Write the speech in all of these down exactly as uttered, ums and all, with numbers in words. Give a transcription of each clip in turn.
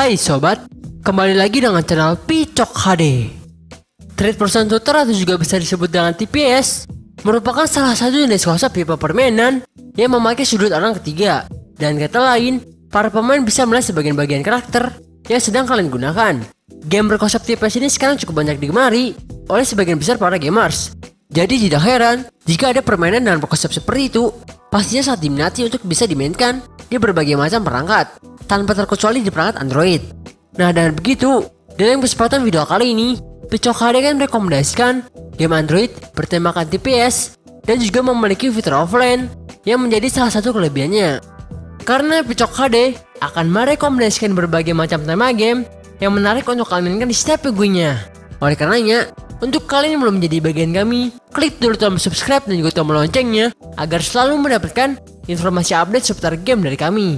Hai sobat, kembali lagi dengan channel Picok H D. Trade Persentuter atau juga bisa disebut dengan T P S merupakan salah satu jenis konsep pipa permainan yang memakai sudut orang ketiga. Dan kata lain, para pemain bisa melihat sebagian bagian karakter yang sedang kalian gunakan. Game berkonsep T P S ini sekarang cukup banyak digemari oleh sebagian besar para gamers. Jadi tidak heran jika ada permainan dengan konsep seperti itu, pastinya sangat diminati untuk bisa dimainkan di berbagai macam perangkat, tanpa terkecuali di perangkat Android. Nah, dan begitu, dalam kesempatan video kali ini, Picok H D akan merekomendasikan game Android bertemakan T P S dan juga memiliki fitur offline yang menjadi salah satu kelebihannya. Karena Picok H D akan merekomendasikan berbagai macam tema game yang menarik untuk kalian mainkan di setiap minggunya. Oleh karenanya, untuk kalian yang belum menjadi bagian kami, klik dulu tombol subscribe dan juga tombol loncengnya agar selalu mendapatkan informasi update seputar game dari kami.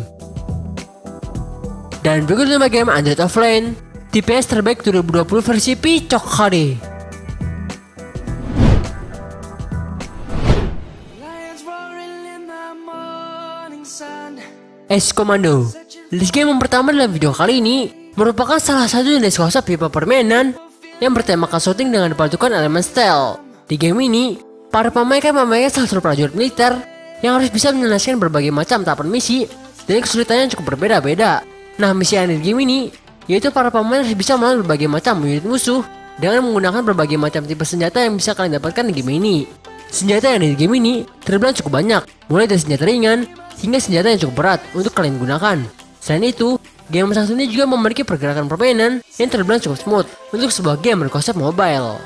Dan berikut tema game Android Offline T P S terbaik dua ribu dua puluh versi Picok H D. Es Komando. List game yang pertama dalam video kali ini merupakan salah satu jenis konsep pipa permainan yang bertemakan shooting dengan pasukan elemen stealth. Di game ini, para pemain akan memakai salah satu prajurit militer yang harus bisa menyelesaikan berbagai macam tahapan misi dan kesulitannya cukup berbeda-beda. Nah, misi yang ada di game ini yaitu para pemain harus bisa melawan berbagai macam unit musuh dengan menggunakan berbagai macam tipe senjata yang bisa kalian dapatkan di game ini. Senjata yang ada di game ini terbilang cukup banyak, mulai dari senjata ringan hingga senjata yang cukup berat untuk kalian gunakan. Selain itu, game satu ini juga memiliki pergerakan permainan yang terbilang cukup smooth untuk sebuah game berkonsep mobile.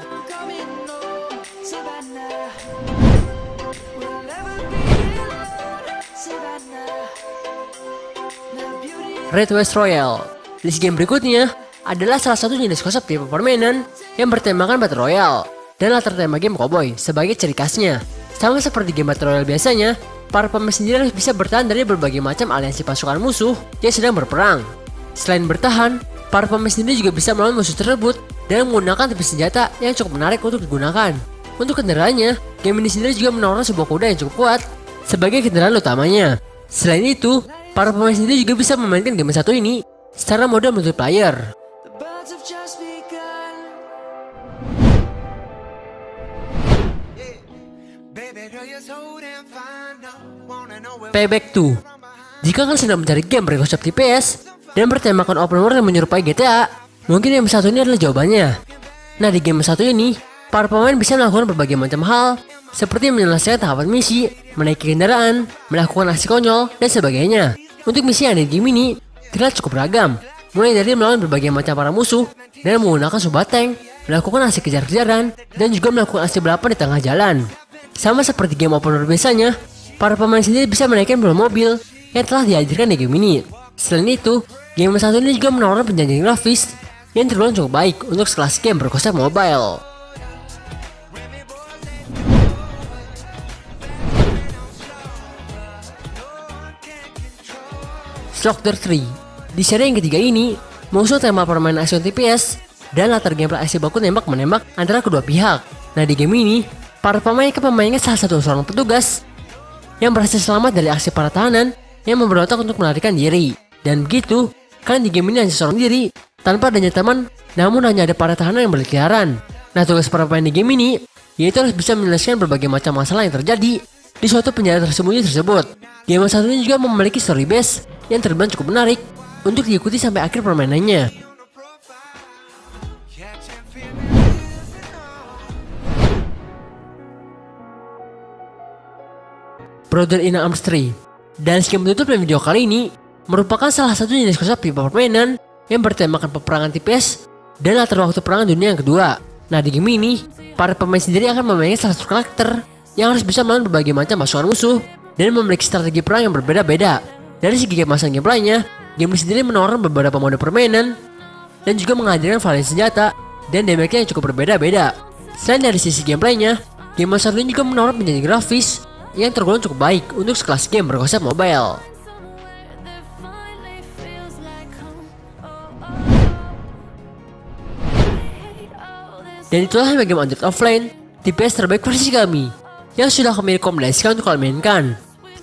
Red West Royale. List game berikutnya adalah salah satu jenis konsep tipe permainan yang bertemakan Battle Royale dan latar tema game cowboy sebagai ciri khasnya. Sama seperti game Battle Royale biasanya, para pemain sendiri harus bisa bertahan dari berbagai macam aliansi pasukan musuh yang sedang berperang. Selain bertahan, para pemain sendiri juga bisa melawan musuh tersebut dan menggunakan tipe senjata yang cukup menarik untuk digunakan. Untuk kendaraannya, game ini sendiri juga menawarkan sebuah kuda yang cukup kuat sebagai kendaraan utamanya. Selain itu, para pemain sendiri juga bisa memainkan game satu ini secara mode multiplayer. Payback dua. Jika kalian sedang mencari game berkonsep T P S dan bertemakan open world yang menyerupai G T A, mungkin game satu ini adalah jawabannya. Nah, di game satu ini, para pemain bisa melakukan berbagai macam hal seperti menyelesaikan tahapan misi, menaiki kendaraan, melakukan aksi konyol, dan sebagainya. Untuk misi yang ada di game ini terlihat cukup beragam, mulai dari melawan berbagai macam para musuh dan menggunakan sebuah tank, melakukan aksi kejar-kejaran, dan juga melakukan aksi balapan di tengah jalan. Sama seperti game open world biasanya, para pemain sendiri bisa menaikkan mobil yang telah dihadirkan di game ini. Selain itu, game satu ini juga menawarkan penjajakan grafis yang terbilang cukup baik untuk sekelas game berkonsep mobile. Slaughter tiga. Di seri yang ketiga ini, mengusung tema permainan aksi T P S dan latar gameplay aksi baku tembak-menembak antara kedua pihak. Nah, di game ini, para pemain akan memainkan salah satu seorang petugas yang berhasil selamat dari aksi para tahanan yang memberontak untuk melarikan diri. Dan begitu, kalian di game ini hanya seorang diri tanpa adanya teman, namun hanya ada para tahanan yang berkeliaran. Nah, tugas para pemain di game ini yaitu harus bisa menyelesaikan berbagai macam masalah yang terjadi di suatu penjara tersembunyi tersebut. Game satu ini juga memiliki story base yang terbilang cukup menarik untuk diikuti sampai akhir permainannya. Brother in Arms tiga. Dan skim penutup dan video kali ini merupakan salah satu jenis konsep pipa permainan yang bertemakan peperangan T P S dan latar waktu perang dunia yang kedua. Nah, di game ini, para pemain sendiri akan memainkan salah satu karakter yang harus bisa melawan berbagai macam pasukan musuh dan memiliki strategi perang yang berbeda-beda. Dari segi kemasan gameplaynya, game ini sendiri menawarkan beberapa mode permainan dan juga menghadirkan variasi senjata dan damage-nya yang cukup berbeda-beda. Selain dari sisi gameplaynya, game satu ini juga menawarkan penjajakan grafis yang tergolong cukup baik untuk sekelas game berkonsep mobile. Dan itulah game Android Offline T P S terbaik versi kami yang sudah kami rekomendasikan untuk kalian mainkan.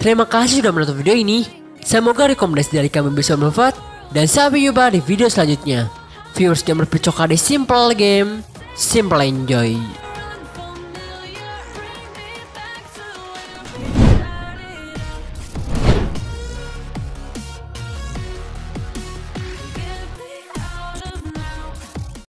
Terima kasih sudah menonton video ini. Semoga rekomendasi dari kami bisa bermanfaat Dan sampai jumpa di video selanjutnya. Viewers gamer Picok H D, simple game, simple enjoy.